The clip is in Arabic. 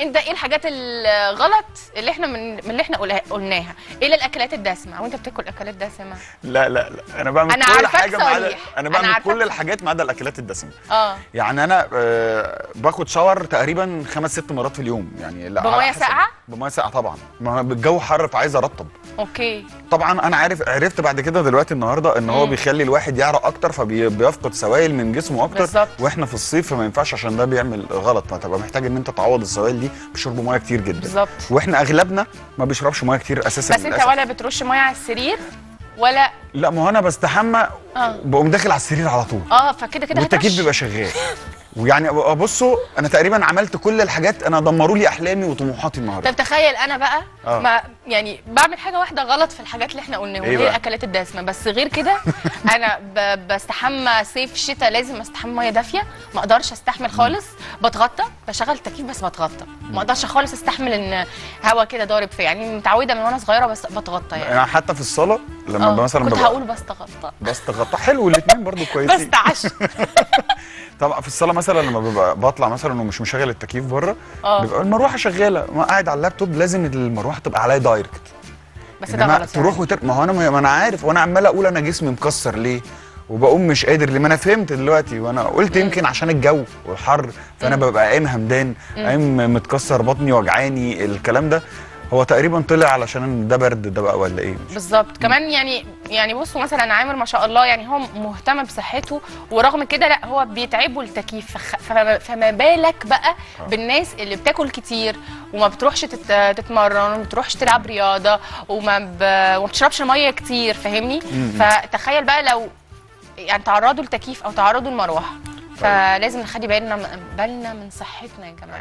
انت ايه الحاجات الغلط اللي احنا من اللي احنا قلناها؟ ايه الاكلات الدسمه؟ وانت بتاكل اكلات دسمه؟ لا لا لا، انا بعمل كل حاجه معادة. انا بعمل كل الحاجات ما عدا الاكلات الدسمه. يعني انا باخد شاور تقريبا 5 6 مرات في اليوم، يعني بميه ساقعه؟ بميه ساقعه طبعا، ما الجو حر فعايز ارطب. اوكي. طبعا انا عرفت بعد كده دلوقتي النهارده ان هو بيخلي الواحد يعرق اكتر، فبيفقد سوائل من جسمه اكتر بالزبط. واحنا في الصيف فما ينفعش، عشان ده بيعمل غلط، فتبقى محتاج ان انت تعوض السوائل دي بشرب ميه كتير جدا بالظبط. واحنا اغلبنا ما بيشربش ميه كتير اساسا، بس انت ولا بترش ميه على السرير ولا؟ لا، ما هو انا بستحمى بقوم داخل على السرير على طول. فكده كده التكييف بيبقى شغال. ويعني بصوا، انا تقريبا عملت كل الحاجات، انا دمروا لي احلامي وطموحاتي النهارده. طب تخيل انا بقى ما يعني بعمل حاجه واحده غلط في الحاجات اللي احنا قلناها، غير الاكلات الدسمه، بس غير كده انا بستحمى صيف شتاء، لازم استحمى ميه دافيه، ما اقدرش استحمل خالص، بتغطى، بشغل التكييف بس بتغطى، ما اقدرش خالص استحمل ان هواء كده ضارب فيا، يعني متعوده من وانا صغيره بس بتغطى. يعني انا حتى في الصاله لما مثلا كنت هقول بستغطى. حلو، الاثنين برضو كويسين. بستعش طبعا في الصاله مثلا لما ببقى بطلع مثلا ومش مشغل التكييف بره، بيبقى المروحه شغاله، ما قاعد على اللابتوب لازم المروحه تبقى عليا دايركت، بس ده غلط. تروح ما هو انا ما انا عارف، وانا عمال اقول انا جسمي مكسر ليه وبقوم مش قادر ليه، ما انا فهمت دلوقتي، وانا قلت يمكن عشان الجو والحر، فانا ببقى قايم همدان، قايم متكسر، بطني وجعاني، الكلام ده هو تقريبا طلع علشان ده برد ده بقى ولا ايه بالظبط. كمان يعني بصوا مثلا عامر ما شاء الله، يعني هو مهتم بصحته، ورغم كده لا هو بيتعبوا التكييف، فما بالك بقى بالناس اللي بتاكل كتير وما بتروحش تتمرن وما بتروحش تلعب رياضه وما بتشربش ميه كتير، فاهمني؟ فتخيل بقى لو يعني تعرضوا لتكييف او تعرضوا لمروحه، فلازم نخلي بالنا من صحتنا يا جماعه.